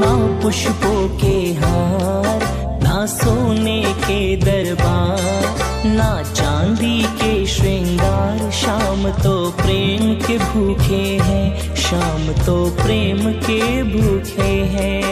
ना पुष्पों के हार, ना सोने के दरबार, ना चांदी के श्रृंगार। शाम तो प्रेम के भूखे हैं, शाम तो प्रेम के भूखे हैं।